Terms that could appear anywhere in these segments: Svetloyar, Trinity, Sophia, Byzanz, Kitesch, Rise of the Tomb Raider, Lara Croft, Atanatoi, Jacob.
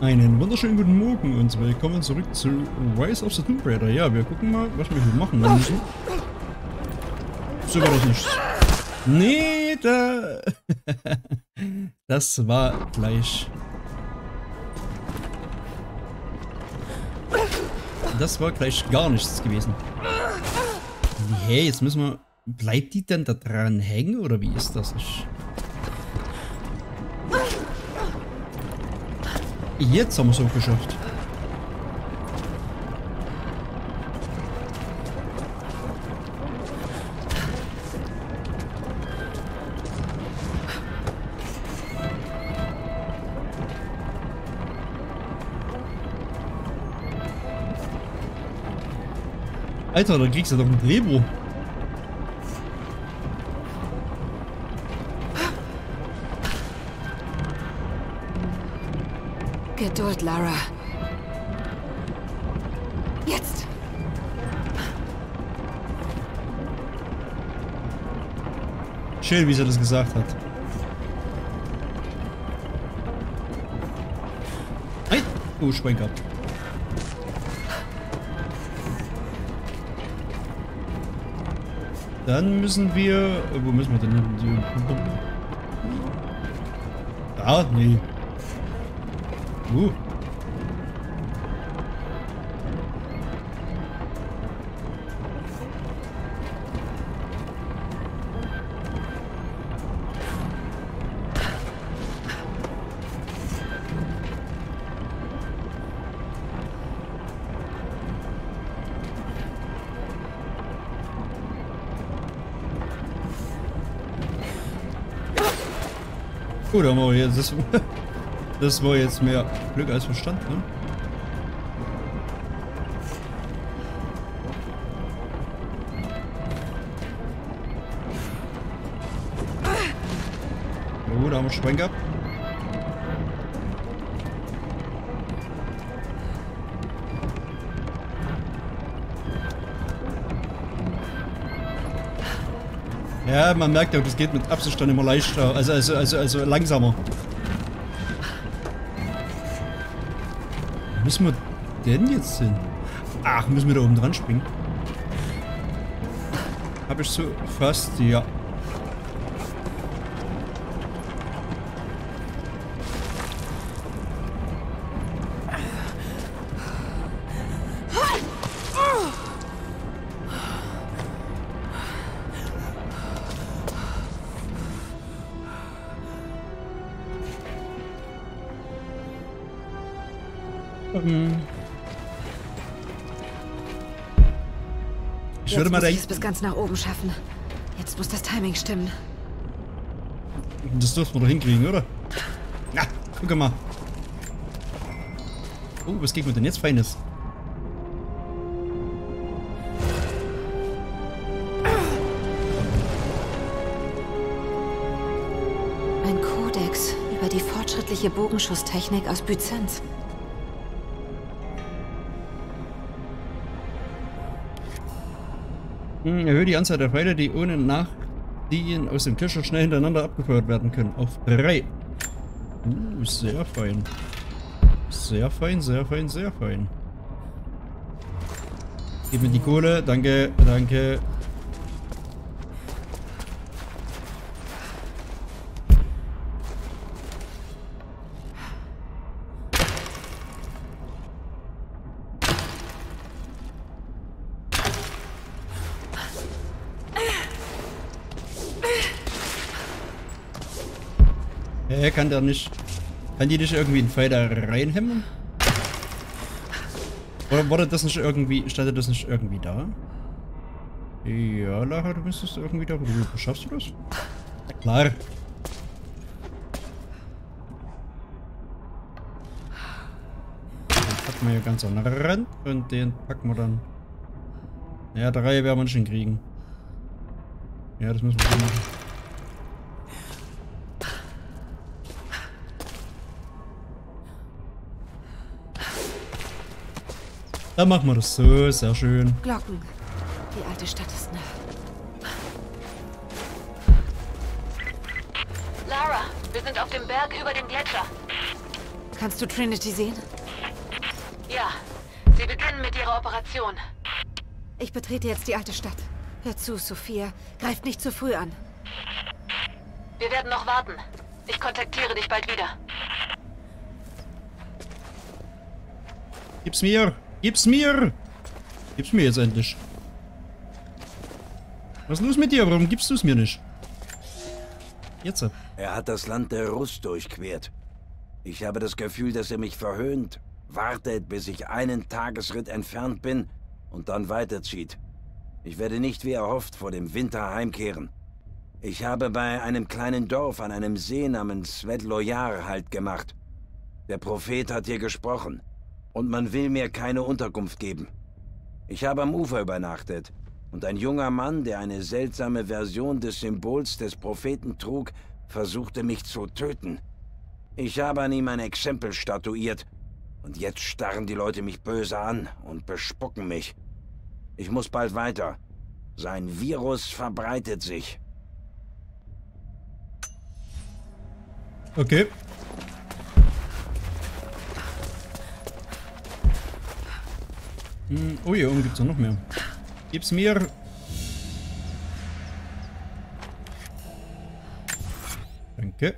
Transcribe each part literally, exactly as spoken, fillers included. Einen wunderschönen guten Morgen und willkommen zurück zu Rise of the Tomb Raider. Ja, wir gucken mal, was wir hier machen müssen. So war das nichts. Nee, da... Das war gleich. Das war gleich gar nichts gewesen. Hey, jetzt müssen wir... Bleibt die denn da dran hängen oder wie ist das? Ich Jetzt haben wir es auch geschafft. Alter, da kriegst du doch ein Drehbuch. Geduld, Lara. Jetzt! Schön, wie sie das gesagt hat. Hey! Oh, Schwein gehabt. Dann müssen wir... Wo müssen wir denn hin? Ah, nee. Uh. Gut, dann machen wir jetzt das. Das war jetzt mehr Glück als Verstand, ne? Oh, da haben wir Schwein gehabt. Ja, man merkt auch, das geht mit Absicht dann immer leichter, also, also, also, also langsamer. Müssen wir denn jetzt hin? Ach, müssen wir da oben dran springen? Hab ich so fast, ja. Ich würde mal da jetzt bis ganz nach oben schaffen. Jetzt muss das Timing stimmen. Das dürfen wir doch hinkriegen, oder? Na, guck mal. Oh, was geht mir denn jetzt Feines? Ein Kodex über die fortschrittliche Bogenschusstechnik aus Byzanz. Erhöhe die Anzahl der Pfeile, die ohne Nachziehen aus dem Tisch schnell hintereinander abgefeuert werden können. Auf drei. Uh, sehr fein. Sehr fein, sehr fein, sehr fein. Gib mir die Kohle. Danke, danke. Er kann da nicht. Kann die nicht irgendwie einen Pfeil da reinhemmen? Oder wurde das nicht irgendwie. Stand das nicht irgendwie da? Ja, Lara, du müsstest irgendwie da. Schaffst du das? Na klar. Den packen wir hier ganz an den Rand und den packen wir dann. Ja, drei werden wir nicht hinkriegen. Ja, das müssen wir so machen. Dann machen wir das so, sehr schön. Glocken. Die alte Stadt ist nah. Lara, wir sind auf dem Berg über dem Gletscher. Kannst du Trinity sehen? Ja, sie beginnen mit ihrer Operation. Ich betrete jetzt die alte Stadt. Hör zu, Sophia. Greift nicht zu früh an. Wir werden noch warten. Ich kontaktiere dich bald wieder. Gib's mir! Gib's mir! Gib's mir jetzt endlich. Was ist los mit dir? Warum gibst du es mir nicht? Jetzt. Er hat das Land der Rus durchquert. Ich habe das Gefühl, dass er mich verhöhnt. Wartet, bis ich einen Tagesritt entfernt bin und dann weiterzieht. Ich werde nicht wie erhofft vor dem Winter heimkehren. Ich habe bei einem kleinen Dorf an einem See namens Svetloyar Halt gemacht. Der Prophet hat hier gesprochen. Und man will mir keine Unterkunft geben. Ich habe am Ufer übernachtet. Und ein junger Mann, der eine seltsame Version des Symbols des Propheten trug, versuchte mich zu töten. Ich habe an ihm ein Exempel statuiert. Und jetzt starren die Leute mich böse an und bespucken mich. Ich muss bald weiter. Sein Virus verbreitet sich. Okay. Hm, oh, hier oben gibt's noch mehr. Gib's mir! Danke.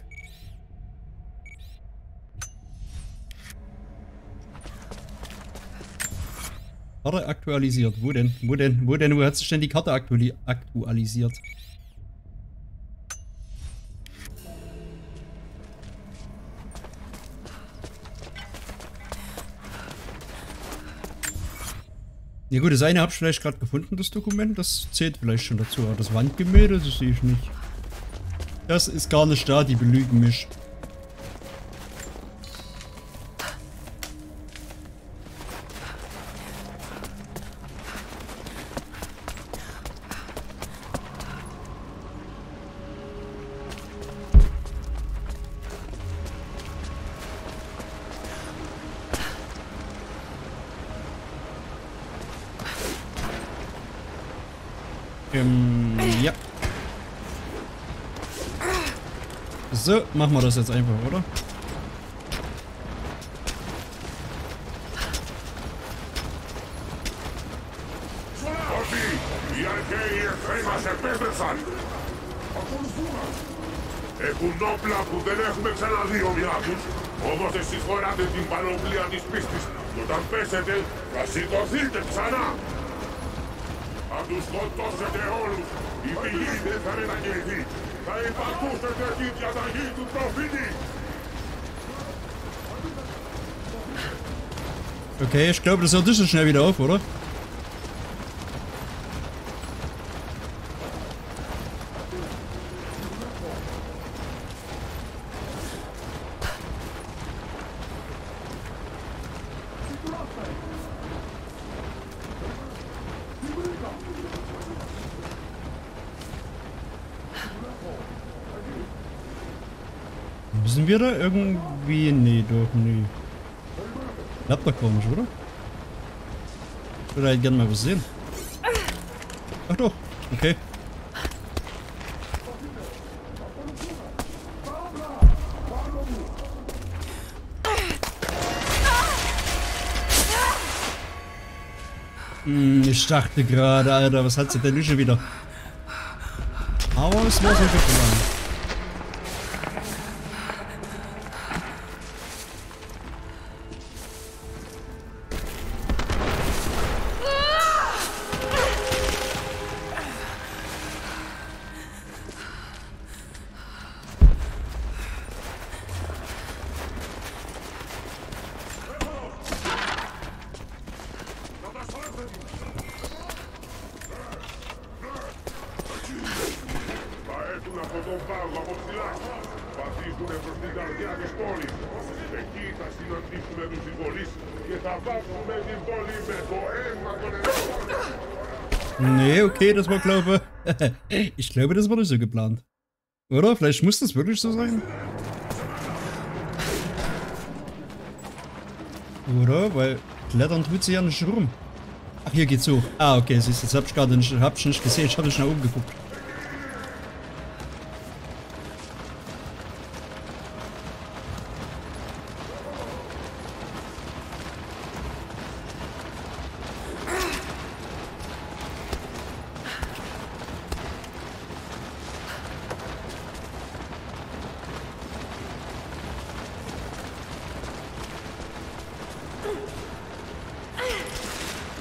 Karte aktualisiert. Wo denn? Wo denn? Wo denn? Wo hat sich denn die Karte aktuali aktualisiert? Ja gut, das eine habe ich vielleicht gerade gefunden, das Dokument. Das zählt vielleicht schon dazu. Aber das Wandgemälde, das sehe ich nicht. Das ist gar nicht da, die belügen mich. Ja. So, machen wir das jetzt einfach, oder? Okay, ich glaube, das hört nicht so schnell wieder auf, oder? Müssen wir da irgendwie? Nee, doch nie. Klappt doch komisch, oder? Ich würde halt gerne mal was sehen. Ach doch, okay. Hm, ich dachte gerade, Alter, was hat sie denn schon wieder? Aber es war so gut geworden. Nee, okay, das war glaube ich. Ich glaube, das war nicht so geplant. Oder? Vielleicht muss das wirklich so sein. Oder? Weil klettern tut sie ja nicht rum. Ach, hier geht's hoch. Ah, okay, siehst du, das hab ich gerade nicht, hab ich nicht gesehen. Ich hab nicht nach oben geguckt.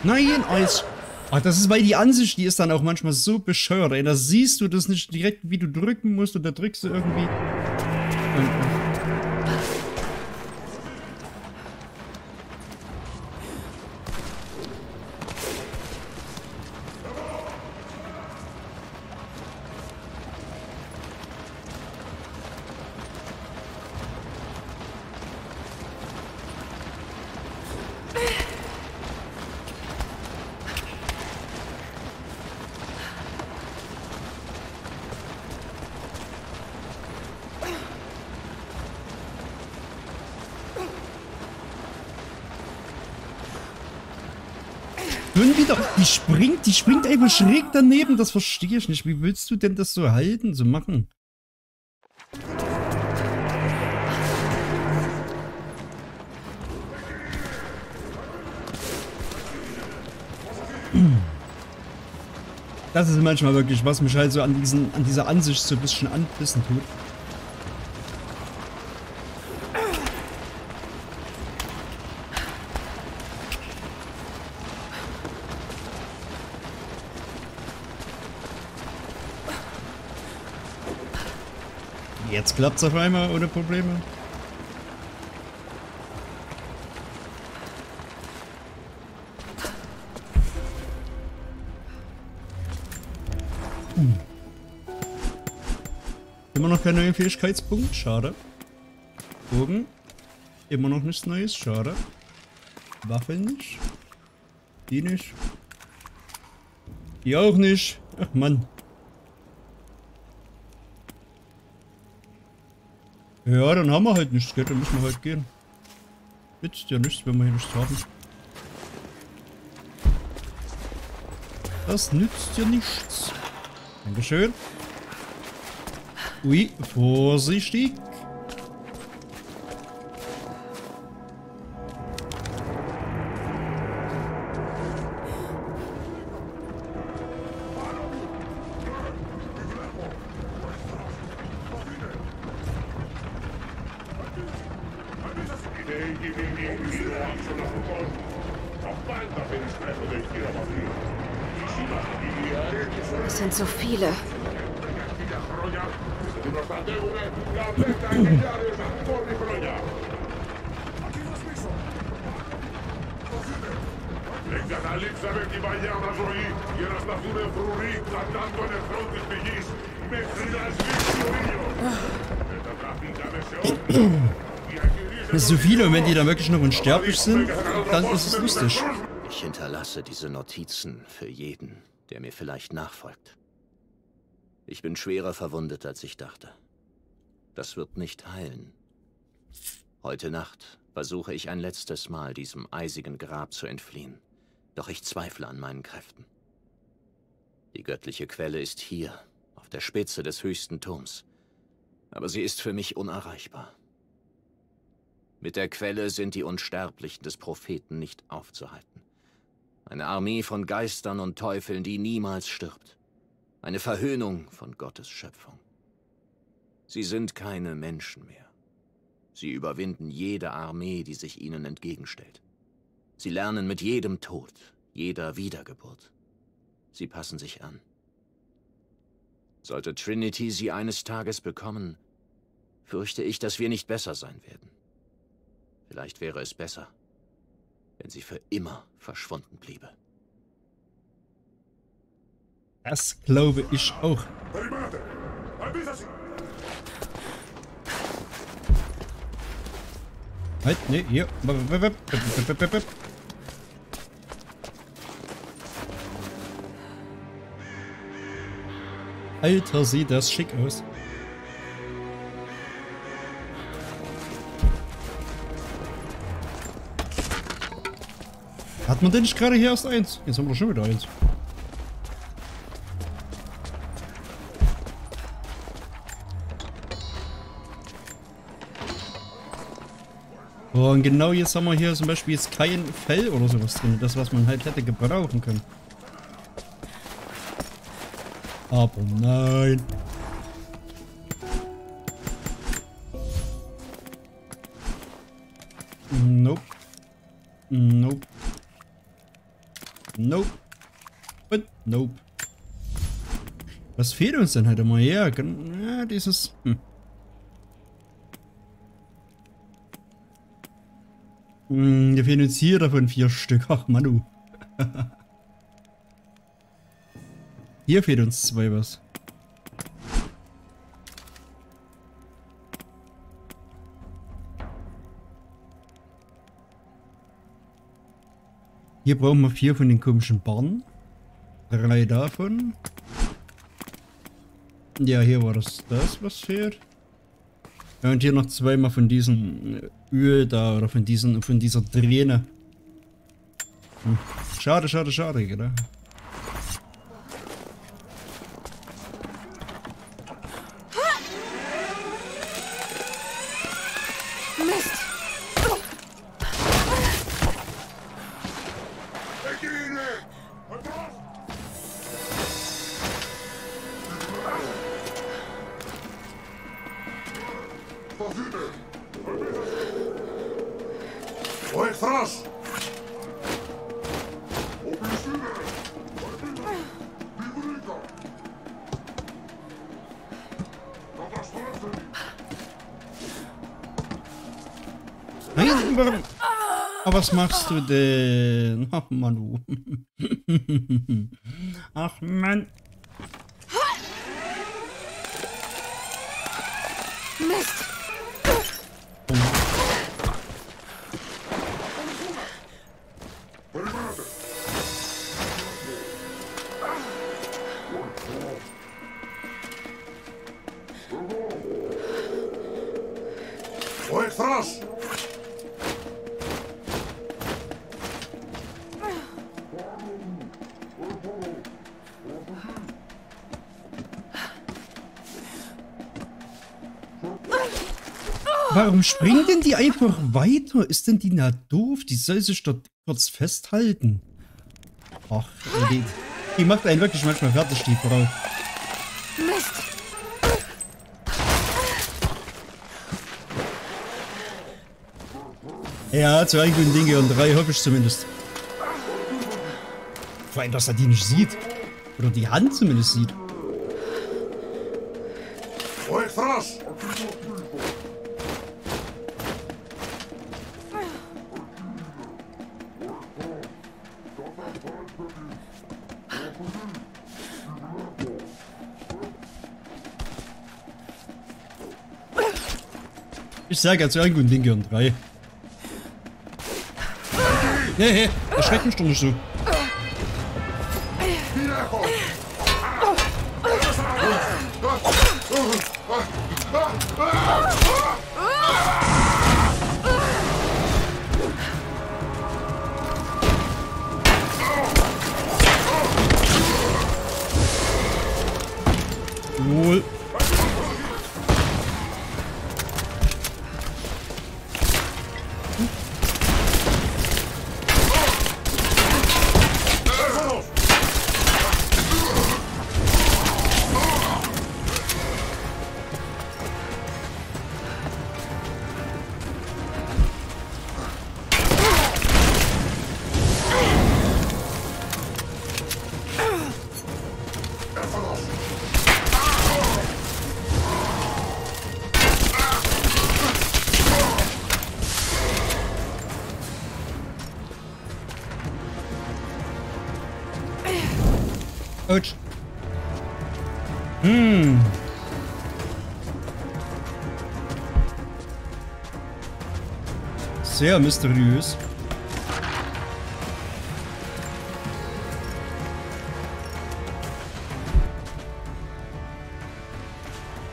Nein, Eis. Ach, das ist bei die Ansicht, die ist dann auch manchmal so bescheuert, ey. Da siehst du das nicht direkt, wie du drücken musst, und da drückst du irgendwie. Die springt, die springt einfach schräg daneben. Das verstehe ich nicht. Wie willst du denn das so halten, so machen? Das ist manchmal wirklich, was mich halt so an diesen, an dieser Ansicht so ein bisschen anpissen tut. Jetzt klappt's auf einmal ohne Probleme. Hm. Immer noch kein neuer Fähigkeitspunkt, schade. Bogen. Immer noch nichts Neues, schade. Waffe nicht. Die nicht. Die auch nicht. Ach Mann. Ja, dann haben wir halt nichts, gell? Dann müssen wir halt gehen. Nützt ja nichts, wenn wir hier nichts haben. Das nützt ja nichts. Dankeschön. Ui, vorsichtig. Es sind so viele. Es sind so viele, und wenn die dann wirklich noch unsterblich sind, dann ist es lustig. Ich hinterlasse diese Notizen für jeden, der mir vielleicht nachfolgt. Ich bin schwerer verwundet, als ich dachte. Das wird nicht heilen. Heute Nacht versuche ich ein letztes Mal, diesem eisigen Grab zu entfliehen. Doch ich zweifle an meinen Kräften. Die göttliche Quelle ist hier, auf der Spitze des höchsten Turms. Aber sie ist für mich unerreichbar. Mit der Quelle sind die Unsterblichen des Propheten nicht aufzuhalten. Eine Armee von Geistern und Teufeln, die niemals stirbt. Eine Verhöhnung von Gottes Schöpfung. Sie sind keine Menschen mehr. Sie überwinden jede Armee, die sich ihnen entgegenstellt. Sie lernen mit jedem Tod, jeder Wiedergeburt. Sie passen sich an. Sollte Trinity sie eines Tages bekommen, fürchte ich, dass wir nicht besser sein werden. Vielleicht wäre es besser, wenn sie für immer verschwunden bliebe. Das glaube ich auch. Halt, nee, hier. Alter, sieht das schick aus. Hat man denn nicht gerade hier erst eins? Jetzt haben wir schon wieder eins. Oh, und genau jetzt haben wir hier zum Beispiel jetzt kein Fell oder sowas drin. Das, was man halt hätte gebrauchen können. Aber nein. Nope. Nope. Nope. Und nope. Was fehlt uns denn heute mal? Ja, ja dieses... Hm. Hm, wir fehlen uns hier davon vier Stück. Ach, Manu. Hier fehlt uns zwei was. Hier brauchen wir vier von den komischen Barren. Drei davon. Ja, hier war das das, was fehlt. Ja, und hier noch zweimal von diesem Öl da, oder von diesen, von dieser Träne. Hm. Schade, schade, schade, oder? Was machst du denn? Ach, Manu. Ach, Mann. Mist. Warum springen denn die einfach weiter? Ist denn die na doof? Die soll sich dort kurz festhalten. Ach, die, die macht einen wirklich manchmal fertig, die Frau. Mist. Ja, zwei guten Dinge und drei, hoffe ich zumindest. Vor allem, dass er die nicht sieht. Oder die Hand zumindest sieht. Ich sage jetzt einen guten Ding und drei. Nee, hey, erschreckt mich doch nicht so. Wohl. Hm. Sehr mysteriös.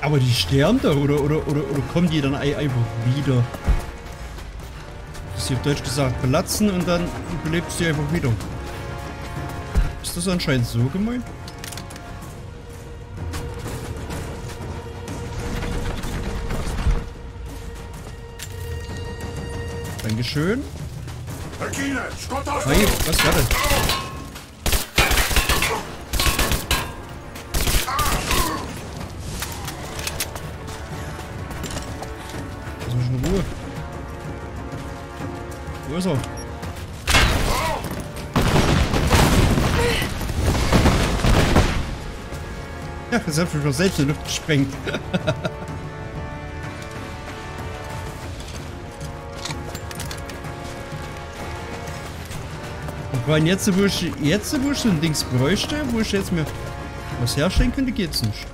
Aber die sterben da, oder, oder, oder, oder kommen die dann einfach wieder? Das ist hier auf Deutsch gesagt, platzen und dann belebst du einfach wieder. Ist das anscheinend so gemeint? Dankeschön. Nein, was war das? Lass mich in Ruhe. Wo ist er? Das hat mich doch selbst in die Luft gesprengt. Und wenn jetzt, wo ich, jetzt, wo ich so ein Dings bräuchte, wo ich jetzt mir was herstellen könnte, geht's nicht.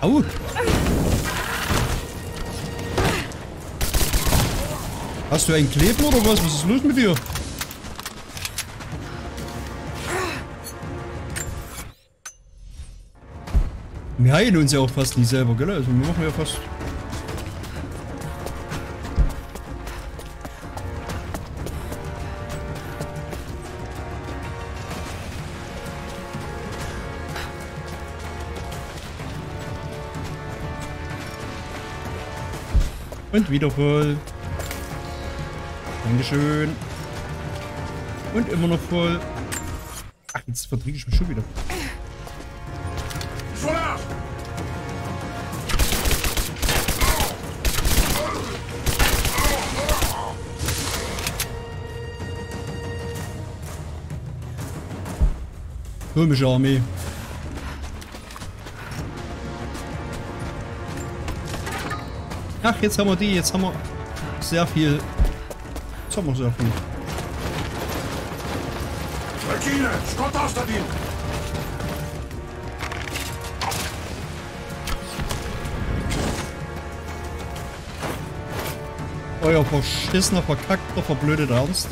Au! Hast du einen Kleben oder was? Was ist los mit dir? Wir heilen uns ja auch fast nie selber, gell? Also wir machen ja fast... Und wieder voll. Dankeschön. Und immer noch voll. Ach, jetzt verdrücke ich mich schon wieder. Römische Armee. Ach, jetzt haben wir die, jetzt haben wir sehr viel. Jetzt haben wir sehr viel. Euer verschissener, verkackter, verblödeter Ernst.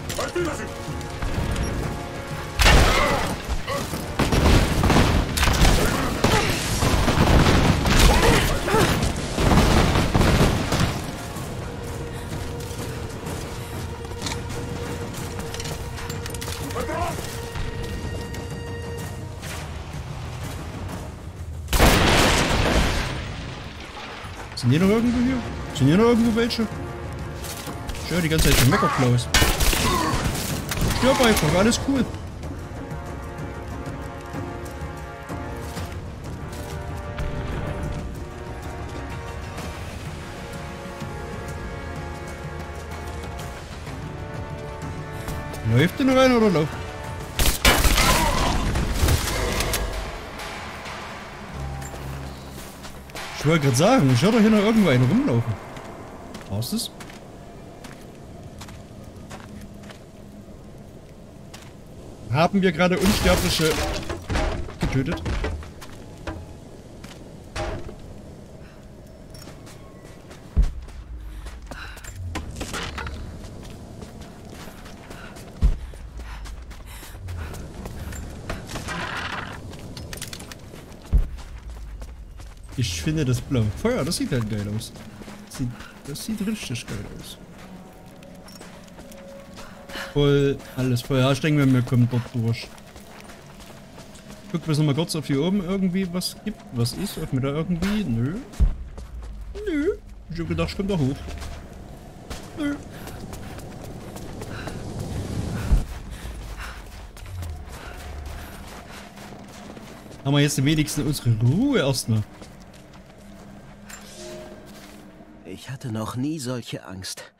Sind hier noch irgendwo hier? Sind hier noch irgendwo welche? Ich höre die ganze Zeit den Meckerklaus. Stirb einfach, alles cool. Läuft denn noch einer oder läuft? Ich wollte gerade sagen, ich höre doch hier noch irgendwo einen rumlaufen. War's das? Haben wir gerade Unsterbliche getötet? Ich finde das blaue Feuer, das sieht halt geil aus. Das sieht, das sieht richtig geil aus. Voll, alles voll. Ja, ich denke mir, wir kommen dort durch. Gucken wir nochmal kurz, ob hier oben irgendwie was gibt. Was ist? Ob mir da irgendwie? Nö. Nö. Ich hab gedacht, ich komme da hoch. Nö. Haben wir jetzt wenigstens unsere Ruhe erstmal. Ich hatte noch nie solche Angst.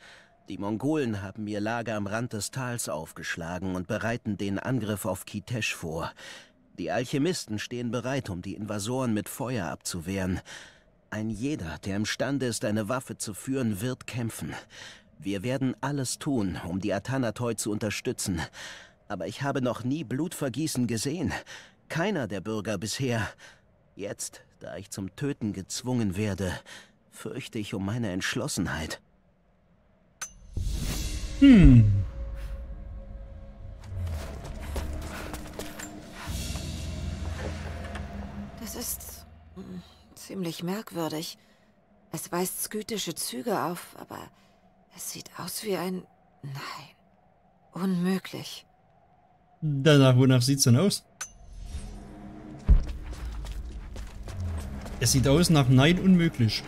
Die Mongolen haben ihr Lager am Rand des Tals aufgeschlagen und bereiten den Angriff auf Kitesch vor. Die Alchemisten stehen bereit, um die Invasoren mit Feuer abzuwehren. Ein jeder, der imstande ist, eine Waffe zu führen, wird kämpfen. Wir werden alles tun, um die Atanatoi zu unterstützen. Aber ich habe noch nie Blutvergießen gesehen. Keiner der Bürger bisher. Jetzt, da ich zum Töten gezwungen werde, fürchte ich um meine Entschlossenheit. Hm. Das ist ziemlich merkwürdig. Es weist skytische Züge auf, aber es sieht aus wie ein... Nein. Unmöglich. Danach, wonach sieht's denn aus? Es sieht aus nach Nein unmöglich.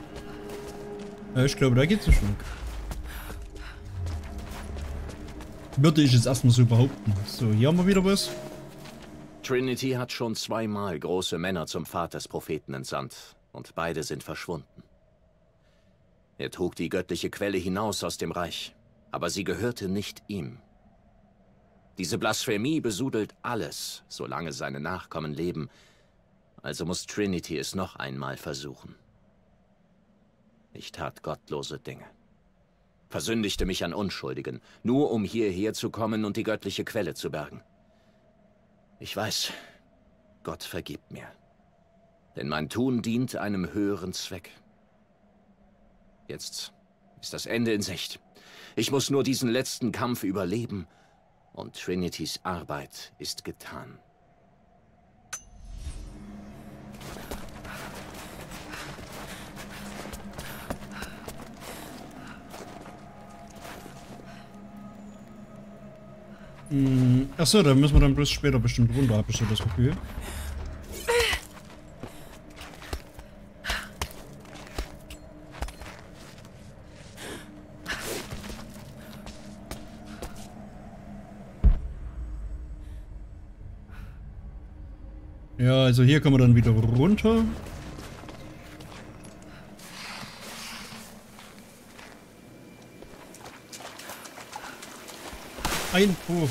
Ja, ich glaube, da geht's schon. Würde ich jetzt erstmal so behaupten. So, hier haben wir wieder was. Trinity hat schon zweimal große Männer zum Pfad des Propheten entsandt. Und beide sind verschwunden. Er trug die göttliche Quelle hinaus aus dem Reich. Aber sie gehörte nicht ihm. Diese Blasphemie besudelt alles, solange seine Nachkommen leben. Also muss Trinity es noch einmal versuchen. Ich tat gottlose Dinge. Versündigte mich an Unschuldigen, nur um hierher zu kommen und die göttliche Quelle zu bergen. Ich weiß, Gott vergibt mir. Denn mein Tun dient einem höheren Zweck. Jetzt ist das Ende in Sicht. Ich muss nur diesen letzten Kampf überleben. Und Trinitys Arbeit ist getan. Hm, achso, da müssen wir dann bloß später bestimmt runter, habe ich so das Gefühl. Ja, also hier kommen wir dann wieder runter. Einwurf.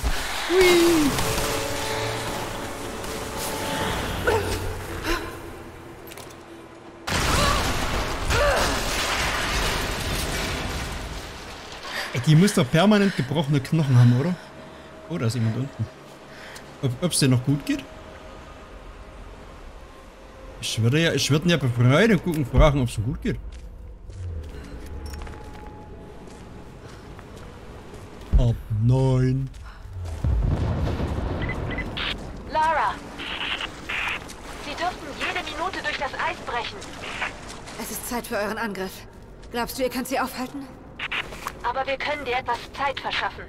Hui. Ey, die muss doch permanent gebrochene Knochen haben, oder? Oh, da ist jemand unten. Ob es dir noch gut geht? Ich würde ja, ich würde ja befreien und gucken, fragen, ob es gut geht. Ab neun. Lara, Sie dürften jede Minute durch das Eis brechen. Es ist Zeit für euren Angriff. Glaubst du, ihr könnt sie aufhalten? Aber wir können dir etwas Zeit verschaffen.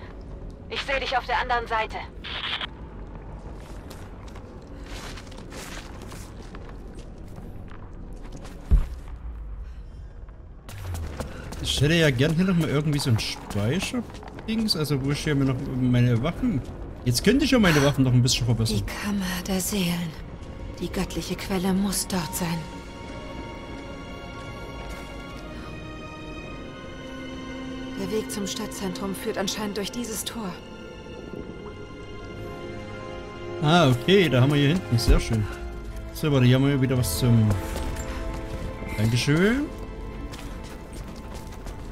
Ich sehe dich auf der anderen Seite. Ich hätte ja gern hier nochmal irgendwie so ein Speicher-Dings, also wo ich hier mir noch meine Waffen... Jetzt könnte ich ja meine Waffen noch ein bisschen verbessern. Die Kammer der Seelen. Die göttliche Quelle muss dort sein. Der Weg zum Stadtzentrum führt anscheinend durch dieses Tor. Ah, okay, da haben wir hier hinten. Sehr schön. So, warte, hier haben wir wieder was zum... Dankeschön.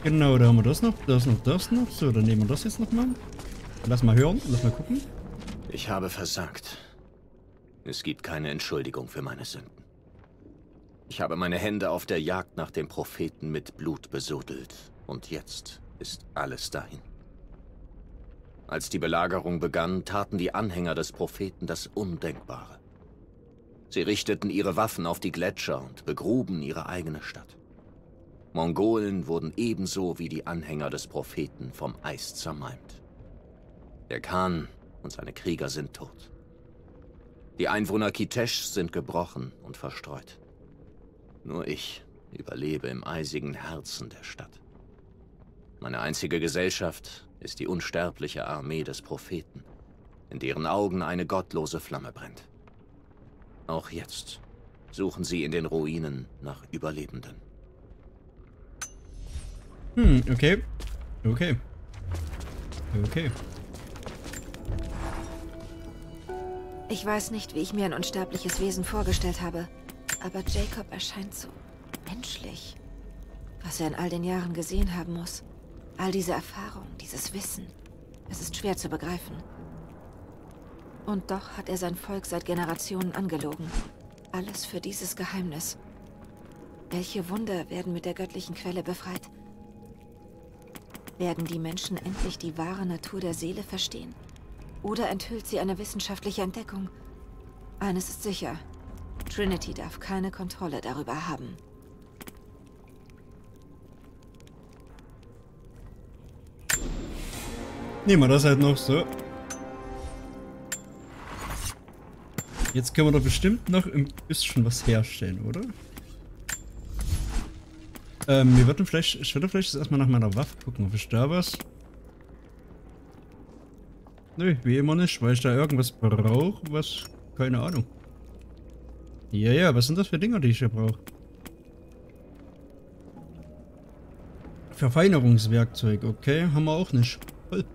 Genau, da haben wir das noch, das noch, das noch. So, dann nehmen wir das jetzt nochmal. Lass mal hören, lass mal gucken. Ich habe versagt. Es gibt keine Entschuldigung für meine Sünden. Ich habe meine Hände auf der Jagd nach dem Propheten mit Blut besudelt. Und jetzt ist alles dahin. Als die Belagerung begann, taten die Anhänger des Propheten das Undenkbare. Sie richteten ihre Waffen auf die Gletscher und begruben ihre eigene Stadt. Mongolen wurden ebenso wie die Anhänger des Propheten vom Eis zermalmt. Der Khan und seine Krieger sind tot. Die Einwohner Kiteschs sind gebrochen und verstreut. Nur ich überlebe im eisigen Herzen der Stadt. Meine einzige Gesellschaft ist die unsterbliche Armee des Propheten, in deren Augen eine gottlose Flamme brennt. Auch jetzt suchen sie in den Ruinen nach Überlebenden. Hm, okay. Okay. Okay. Ich weiß nicht, wie ich mir ein unsterbliches Wesen vorgestellt habe, aber Jacob erscheint so menschlich. Was er in all den Jahren gesehen haben muss, all diese Erfahrung, dieses Wissen, es ist schwer zu begreifen. Und doch hat er sein Volk seit Generationen angelogen. Alles für dieses Geheimnis. Welche Wunder werden mit der göttlichen Quelle befreit? Werden die Menschen endlich die wahre Natur der Seele verstehen? Oder enthüllt sie eine wissenschaftliche Entdeckung? Eines ist sicher. Trinity darf keine Kontrolle darüber haben. Nehmen wir das halt noch so. Jetzt können wir doch bestimmt noch ein bisschen was herstellen, oder? Ähm, wir würden vielleicht, ich würde vielleicht jetzt erstmal nach meiner Waffe gucken, ob ich da was... Nö, wie immer nicht, weil ich da irgendwas brauche, was... Keine Ahnung. Ja, ja, was sind das für Dinger, die ich hier brauche? Verfeinerungswerkzeug, okay, haben wir auch nicht. Voll.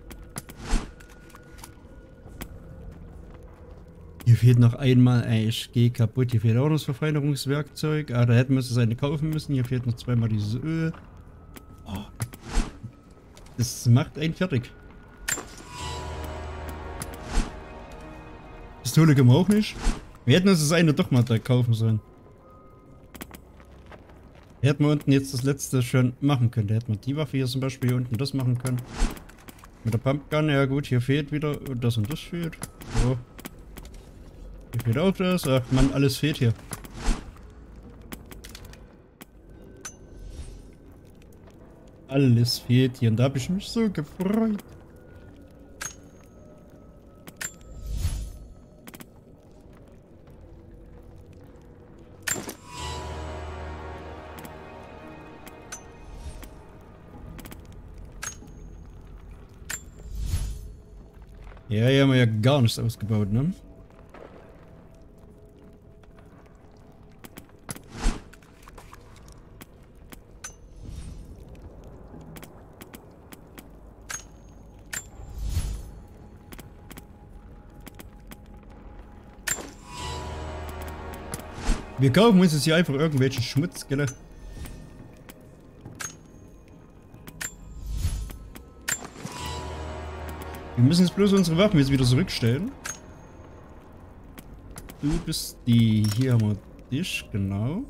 Hier fehlt noch einmal, ey, ich gehe kaputt. Hier fehlt auch noch das Verfeinerungswerkzeug. Ah, da hätten wir es eine kaufen müssen. Hier fehlt noch zweimal dieses Öl. Oh. Das macht einen fertig. Pistole können wir auch nicht. Wir hätten uns das eine doch mal da kaufen sollen. Hätten wir unten jetzt das letzte schon machen können. Da hätten wir die Waffe hier zum Beispiel hier unten das machen können. Mit der Pumpgun, ja gut, hier fehlt wieder das und das fehlt. So. Hier fehlt auch das. Ach man, alles fehlt hier. Alles fehlt hier und da habe ich mich so gefreut. Ja, hier haben wir ja gar nichts ausgebaut, ne? Wir kaufen uns jetzt hier einfach irgendwelchen Schmutz, gell? Wir müssen jetzt bloß unsere Waffen jetzt wieder zurückstellen. Du bist die... Hier haben wir dich, genau.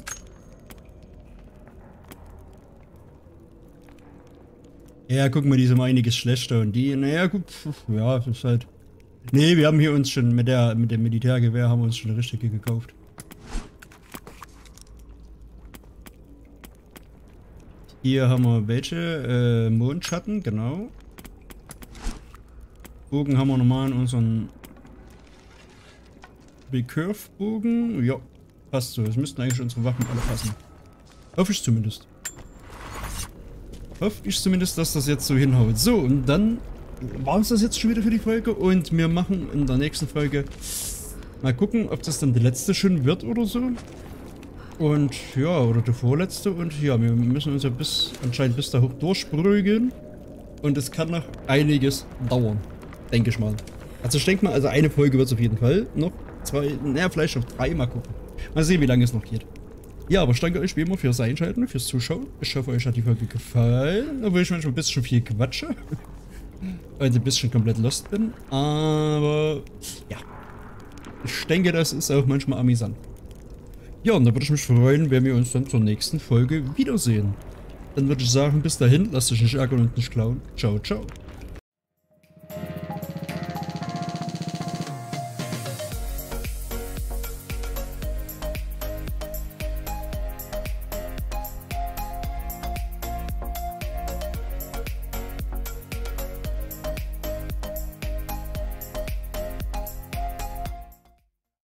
Ja, guck mal, die sind um einiges schlechter und die... Naja, gut, ja, das ist halt... Ne, wir haben hier uns schon mit der... Mit dem Militärgewehr haben wir uns schon eine richtige gekauft. Hier haben wir welche? Äh, Mondschatten, genau. Bogen haben wir normal in unseren Recurve-Bogen. Ja, passt so. Es müssten eigentlich unsere Waffen alle passen. Hoffe ich zumindest. Hoffe ich zumindest, dass das jetzt so hinhaut. So, und dann war es das jetzt schon wieder für die Folge. Und wir machen in der nächsten Folge mal gucken, ob das dann die letzte schon wird oder so. Und ja, oder die vorletzte. Und ja, wir müssen uns ja bis anscheinend bis da hoch durchprügeln. Und es kann noch einiges dauern. Denke ich mal. Also ich denke mal, also eine Folge wird es auf jeden Fall noch. Zwei, naja, vielleicht noch drei. Mal gucken. Mal sehen, wie lange es noch geht. Ja, aber ich danke euch wie immer fürs Einschalten, fürs Zuschauen. Ich hoffe, euch hat die Folge gefallen. Obwohl ich manchmal ein bisschen viel quatsche. Und ein bisschen komplett lost bin. Aber, ja. Ich denke, das ist auch manchmal amüsant. Ja, und da würde ich mich freuen, wenn wir uns dann zur nächsten Folge wiedersehen. Dann würde ich sagen, bis dahin, lasst euch nicht ärgern und nicht klauen. Ciao, ciao.